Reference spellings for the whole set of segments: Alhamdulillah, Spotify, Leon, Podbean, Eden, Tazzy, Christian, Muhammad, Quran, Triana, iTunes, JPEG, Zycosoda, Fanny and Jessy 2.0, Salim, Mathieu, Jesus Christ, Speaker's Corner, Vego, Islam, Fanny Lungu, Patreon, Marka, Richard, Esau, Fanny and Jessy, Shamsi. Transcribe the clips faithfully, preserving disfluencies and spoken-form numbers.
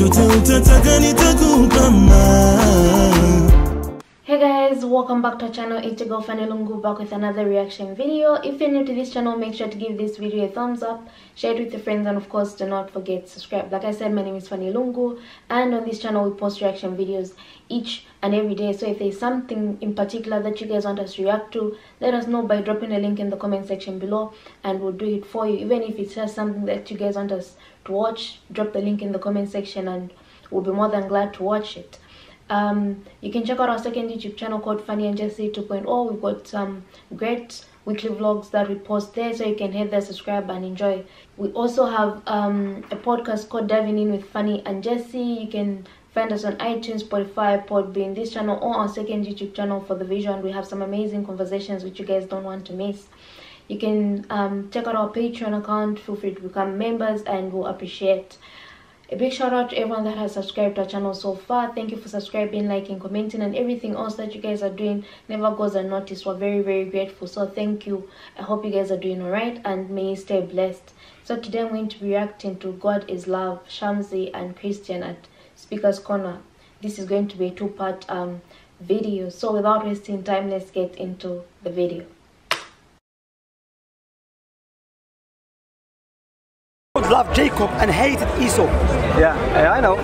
Hey guys, welcome back to our channel. It's your girl Fanny Lungu, back with another reaction video. If you're new to this channel, make sure to give this video a thumbs up, share it with your friends, and of course do not forget to subscribe. Like I said, my name is Fanny Lungu, and on this channel we post reaction videos each and every day. So if there's something in particular that you guys want us to react to, let us know by dropping a link in the comment section below and we'll do it for you. Even if it's just something that you guys want us to watch, drop the link in the comment section and we'll be more than glad to watch it. Um you can check out our second YouTube channel called Fanny and Jessy two point oh. We've got some great weekly vlogs that we post there, so you can hit that subscribe and enjoy. We also have um a podcast called Diving In with Fanny and Jessy. You can find us on iTunes, Spotify, Podbean, this channel, or our second YouTube channel for the vision. We have some amazing conversations which you guys don't want to miss. You can um, check out our Patreon account. Feel free to become members and we'll appreciate. A big shout out to everyone that has subscribed to our channel so far. Thank you for subscribing, liking, commenting, and everything else that you guys are doing never goes unnoticed. We're very, very grateful. So thank you. I hope you guys are doing all right and may you stay blessed. So today I'm going to be reacting to God Is Love, Shamsi and Christian at Speaker's Corner. This is going to be a two-part um, video, so without wasting time, let's get into the video. God loved Jacob and hated Esau. Yeah, uh, I know.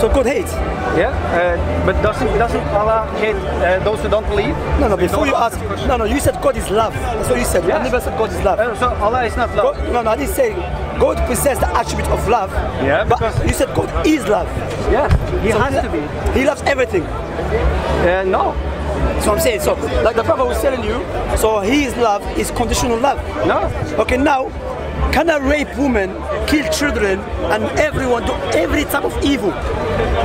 So God hates. Yeah, uh, but doesn't doesn't Allah hate uh, those who don't believe? No, no. So before you ask, no, no. You said God is love. That's what you said. Yes. I never said God is love. Uh, so Allah is not love. God, no, no. I didn't say God possesses the attribute of love. Yeah, but you said God is love. Yeah, he so has he, to be. He loves everything. Uh, no. So I'm saying, so like the Prophet was telling you, so his love is conditional love. No. Okay, now, can a rape woman, kill children, and everyone do every type of evil?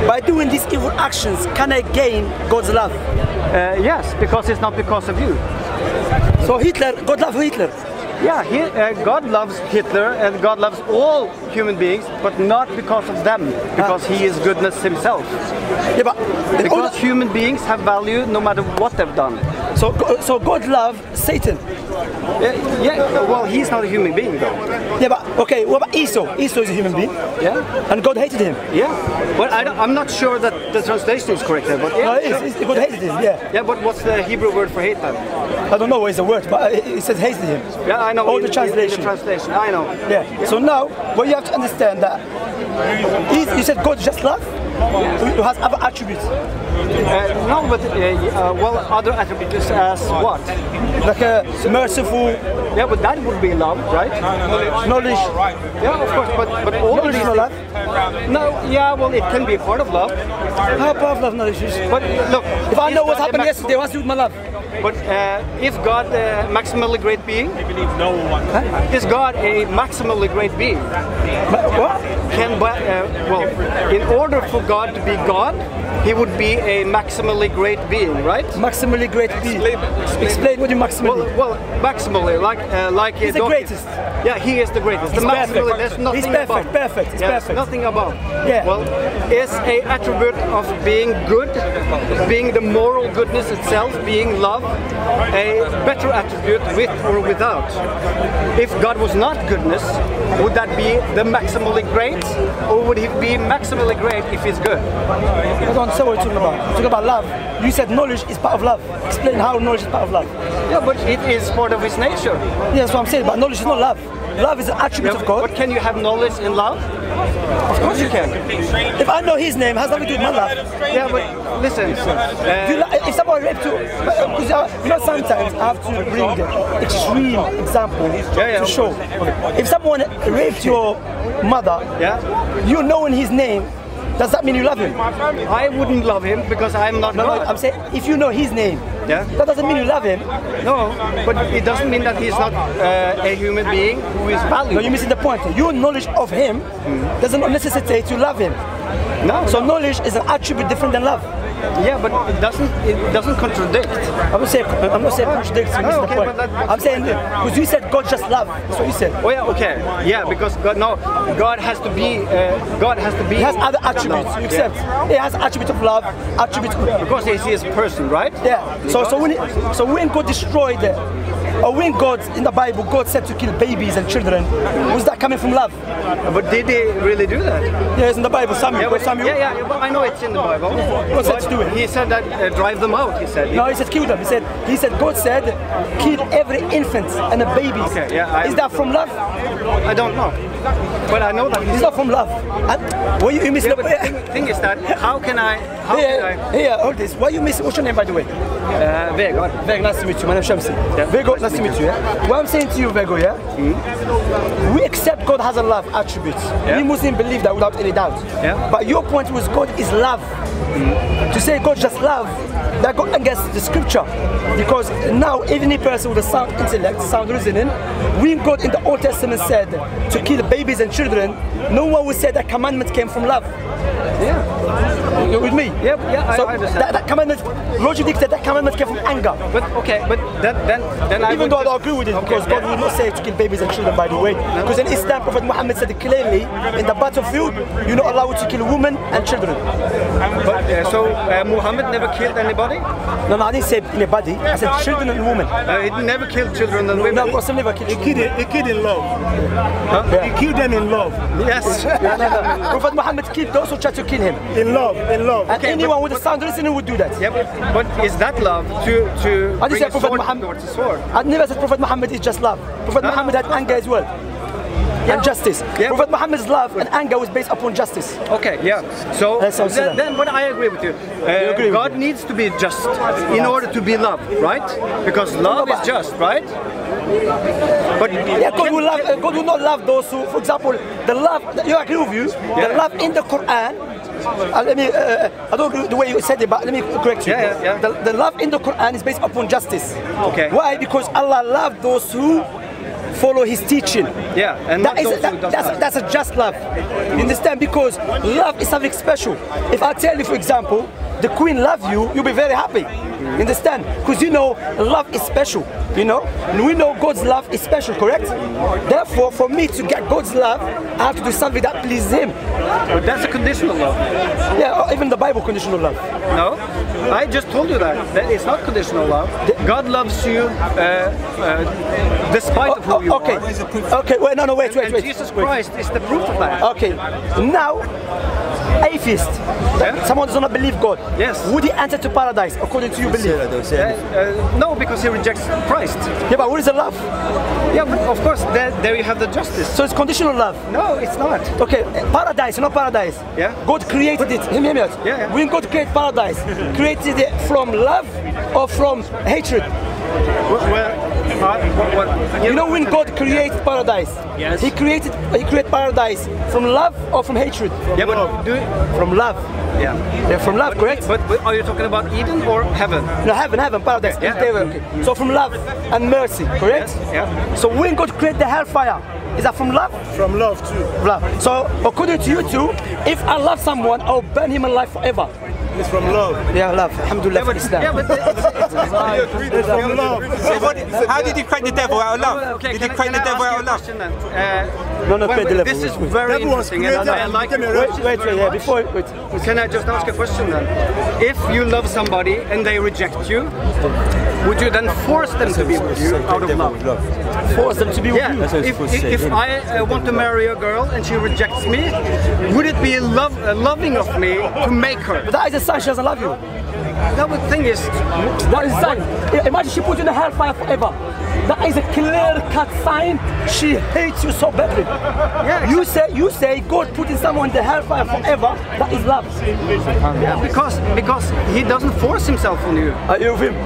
By doing these evil actions, can I gain God's love? Uh, yes, because it's not because of you. So Hitler, God loves Hitler. Yeah, he, uh, God loves Hitler and God loves all human beings, but not because of them, because ah. he is goodness himself. Yeah, but because human beings have value no matter what they've done. So, so God loves Satan. Yeah, yeah, well, he's not a human being though. Yeah, but okay, what about Esau? Esau is a human being. Yeah, and God hated him. Yeah, but I don't, I'm not sure that the translation is correct there. But yeah, no, it is, it's, God hated him. Yeah. Yeah, but what's the Hebrew word for hate then? I don't know what is the word, but it says hated him. Yeah. I I know, all the translation. the translation. I know. Yeah. yeah. So now, what you have to understand that you said God just love. Yeah. Who has other attributes? Uh, no, but uh, uh, well, other attributes as what? Like a merciful. Yeah, but that would be love, right? No, no, no. Knowledge. Yeah, of course, but but all knowledge is not love. No, yeah, well, it can be part of love. How part of love knowledge is? But look, if I know what happened yesterday, what's with my love? But uh, if God a uh, maximally great being, no one. Huh? Is God a maximally great being? But what? Can but uh, well, in order for God to be God, he would be a maximally great being, right? Maximally great being. Explain, explain. Explain what you maximally. Well, well, maximally, like uh, like he's the greatest. Yeah, he is the greatest. He's the maximally, perfect. There's nothing he's perfect. Above. Perfect. He's yeah, perfect. Nothing above. Yeah. Well, is a attribute of being good, being the moral goodness itself, being love, a better attribute with or without? If God was not goodness, would that be the maximally great, or would he be maximally great if he's good? I don't say what you're talking about. You're talking about love. You said knowledge is part of love. Explain how knowledge is part of love. Yeah, but it is part of his nature. Yeah, that's what I'm saying, but knowledge is not love. Love is an attribute yeah, of God. But can you have knowledge in love? Of course you can. If I know his name, it has nothing to do with my love. Yeah, but listen. Uh, you like, if someone raped you, you know, sometimes I have to bring extreme examples yeah, yeah, to show. Okay. If someone raped your mother, yeah, you knowing his name, does that mean you love him? I wouldn't love him because I'm not no, God. No, I'm saying if you know his name, yeah, that doesn't mean you love him. No, but it doesn't mean that he's not uh, a human being who is valued. No, you're missing the point. Your knowledge of him mm. doesn't necessitate you love him. No. So knowledge is an attribute different than love. Yeah, but it doesn't it doesn't contradict. I'm not saying I'm not saying contradicts. Oh, okay, but that, I'm saying because you said God just love. That's what you said. Oh yeah, okay, yeah, because God no, God has to be uh, God has to be. He has other attributes. Love. You accept? Yeah. He has attributes of love, attributes of, because he is a person, right? Yeah. So so when so when God destroyed the Or when God, in the Bible, God said to kill babies and children, was that coming from love? But did they really do that? Yes, in the Bible, Samuel. Yeah, Samuel. yeah, yeah well, I know it's in the Bible. God said to do it. He said that, uh, drive them out, he said. No, he said kill them. He said, he said God said, kill every infant and the babies. Okay, yeah, I, Is that from love? I don't know. But I know that it's not from love. And why you miss yeah, the thing, thing is that how can I? How yeah, can I? Yeah, all this. Why you miss? What's your name, by the way? Uh, Vego. Vego, nice to meet you. My name is Shamsi. Yeah. Vego, nice, nice to meet you. you yeah? What I'm saying to you, Vego, yeah. Mm-hmm. We accept God has a love attribute. Yeah. We Muslims believe that without any doubt. Yeah. But your point was God is love. Mm-hmm. To say God just love, that goes against the scripture, because now even a person with a sound intellect, sound reasoning, when God in the Old Testament said to kill babies and children, no one would say that commandment came from love. Yeah, you're with me. Yeah, yeah. So I understand. That, that commandment, logic said that commandment came from anger. But okay, but that, then, then I even though I agree with it, okay, because yeah. God will not say to kill babies and children. By the way, because in Islam, Prophet Muhammad said clearly, in the battlefield, you're not allowed to kill women and children. But uh, so uh, Muhammad never killed anybody. No, no, I didn't say anybody. I said children and women. Uh, he never killed children and women. No, Muslim never killed. He killed. He killed in love. Huh? Yeah. He killed them in love. Yes. no, no, no. Prophet Muhammad killed those who tried to kill him. In love, in love. And okay, anyone but, with a sound listening would do that. Yeah, but, but is that love to, to I bring a Prophet Muhammad, sword? I never said Prophet Muhammad is just love. Prophet no, Muhammad no, had anger as well. Yeah. And justice. Yeah. Prophet Muhammad's love and anger was based upon justice. Okay, yeah. So then, then what I agree with you. Uh, you agree God with you. needs to be just in order to be loved, right? Because love no, no, is just, right? But yeah, God, will love, uh, God will not love those who, for example, the love, you agree with you, yeah. the love in the Quran, Uh, let me, uh, I don't know the way you said it, but let me correct you. Yeah, yeah. The, the love in the Quran is based upon justice. Okay. Why? Because Allah loved those who follow his teaching. Yeah, and that is, that, that's, a, that's a just love. You understand? Because love is something special. If I tell you, for example, the Queen loves you, you'll be very happy. Mm. Understand? Because you know, love is special. You know, and we know God's love is special, correct? Therefore, for me to get God's love, I have to do something that pleases Him. But that's a conditional love. Yeah, or even the Bible conditional love. No, I just told you that. That it's not conditional love. God loves you uh, uh, despite oh, of who oh, you okay. are. Okay, wait, no, no, wait, and, wait, and wait. Jesus Christ wait. is the proof of that. Okay, now, atheist, yeah? someone does not believe God. Yes. Would he enter to paradise, according to your belief? Uh, uh, no, because he rejects Christ. Yeah, but what is the love? Yeah, but of course, there, there you have the justice. So it's conditional love? No, it's not. Okay, paradise, not paradise. Yeah. God created but, it. Hear me, hear me out. Yeah, yeah. When God created paradise, created it from love or from hatred? Well, well What, what, what, you know when God created yeah. paradise, yes. he created he created paradise from love or from hatred? From yeah, but do from love. Yeah, yeah from love, but, correct? But, but are you talking about Eden or heaven? No, heaven, heaven, paradise. Yeah. Yeah. Okay. Mm-hmm. So from love and mercy, correct? Yes. Yeah. So when God created the hellfire, is that from love? From love too. Love. So according to you two, if I love someone, I'll burn him alive forever. It's from love. Yeah, love. Alhamdulillah. Yeah, but, Islam. Yeah, but it's, it's from love. So how did you crack the devil out of love? Okay, did you crack the devil out of love? Uh, no, no, well, the This level. is very interesting, and I like it. Wait, wait, wait, yeah, before. Wait. Can I just ask a question then? If you love somebody and they reject you, would you then force them to be with you out of love? Force them to be with yeah. you? If, if, if I uh, want to marry a girl and she rejects me, would it be love, uh, loving of me to make her? But that is a sign she doesn't love you. No, but the thing is, that is a sign. Imagine she put you in the hellfire forever. That is a clear-cut sign. She hates you so badly. Yeah, you say you say God putting someone in the hellfire forever. That is love. Yeah, because because he doesn't force himself on you. Are you with him?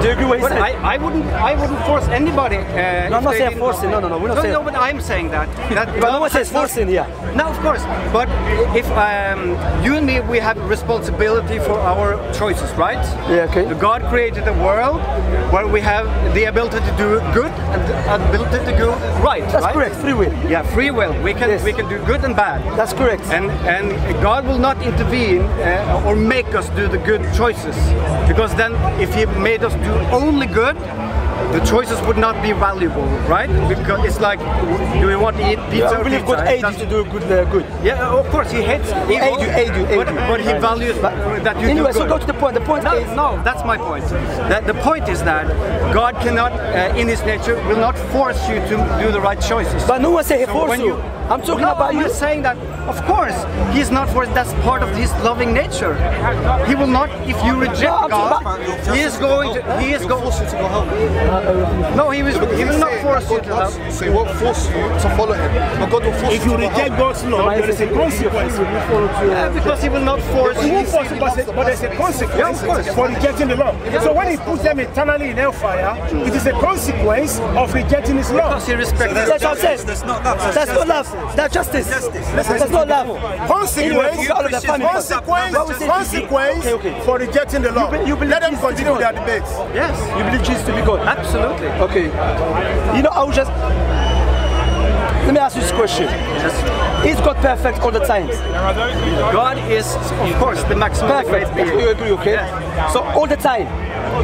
Do you agree what he said? I, I wouldn't. I wouldn't force anybody. Uh, no, I'm not saying forcing. No, no, no. We're not no, saying. No, but I'm saying that. that but no one says forcing here. Yeah. No, of course. But if um, you and me, we have responsibility for our choices, right? Yeah. Okay. God created a world where we have the ability to do good and the ability to do right. That's right? correct. Free will. Yeah, free will. We can yes. we can do good and bad. That's correct. And and God will not intervene uh, or make us do the good choices, because then if He made us do only good, the choices would not be valuable, right? Because it's like, do you want to eat pizza yeah, or pizza? God aids you to do good, uh, good. Yeah, of course, he hates he aid you, aid you, aid but, you. But he values but, that you anyway, do good. So go to the point. The point no, is... No, that's my point. That the point is that God cannot, uh, in his nature, will not force you to do the right choices. But no one said he so forced you. you. I'm talking no, about I'm you. saying that, of course, he's not forced. That's part of his loving nature. He will not, if you reject no, God, he is going to, he is going to go home. No, he was. He will not force you to love. So he won't force you to follow him. But God will force you to follow him. If you reject God's law, there is a consequence. Yeah, because he will not force you. He won't force you, but there's a consequence for rejecting the law. So when he puts them eternally in hellfire, it is a consequence of rejecting his law. Because he respects. That's what I said. That's not love. That's not love. That's justice. That's not love. Consequence. Consequence. Consequence for rejecting the law. Let them continue their debates. Yes. You believe Jesus to be God. Absolutely. Okay. You know, I was just... Let me ask you this question. Yes. Is God perfect all the time? God is, of course, the maximum. Perfect. Do you agree, okay? Yes. So, all the time?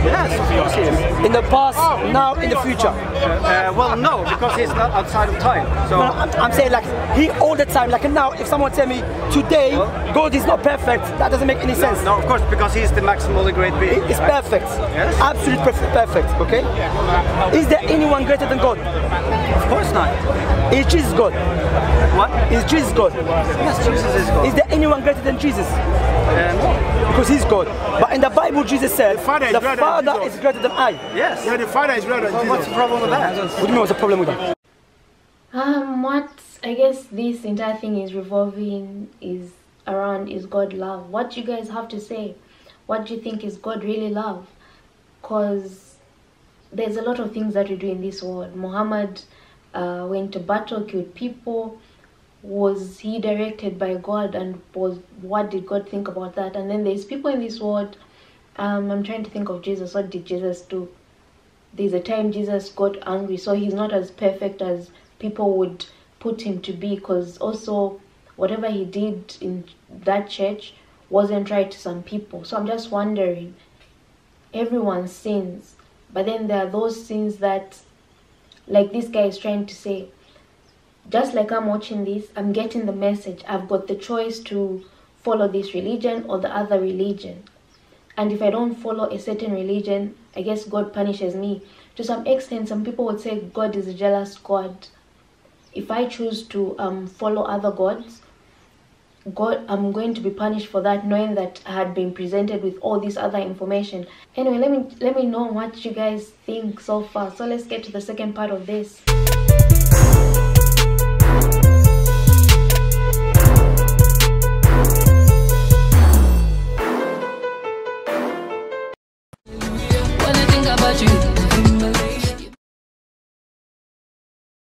Yes, of course he is. In the past, now, in the future? Uh, well, no, because he's not outside of time. So no, I'm, I'm saying, like, he all the time. Like, now, if someone tell me, today, well, God is not perfect, that doesn't make any sense. No, no, of course, because he is the maximally great being. He is right? perfect. Yes. Absolute perfect, perfect, okay? Is there anyone greater than God? Of course not. Is Jesus God? What? Is Jesus God? Yes, Jesus is God. Is there anyone greater than Jesus? Um, because he's God. But in the Bible, Jesus said, the Father, the is, father greater is greater than I. Yes. Yeah, the Father is greater than Jesus. What's the problem with that? What do you mean what's the problem with that? Um, what I guess this entire thing is revolving is around is God love. What you guys have to say? What do you think is God really love? Because there's a lot of things that we do in this world. Muhammad uh, went to battle, killed people. Was he directed by God, and was what did God think about that? And then there's people in this world. Um, I'm trying to think of Jesus. What did Jesus do? There's a time Jesus got angry, so he's not as perfect as people would put him to be, because also whatever he did in that church wasn't right to some people. So I'm just wondering, everyone sins, but then there are those sins that, like this guy is trying to say, just like I'm watching this, I'm getting the message. I've got the choice to follow this religion or the other religion. And if I don't follow a certain religion, I guess God punishes me. To some extent, some people would say God is a jealous God. If I choose to um, follow other gods, God, I'm going to be punished for that, knowing that I had been presented with all this other information. Anyway, let me, let me know what you guys think so far. So let's get to the second part of this.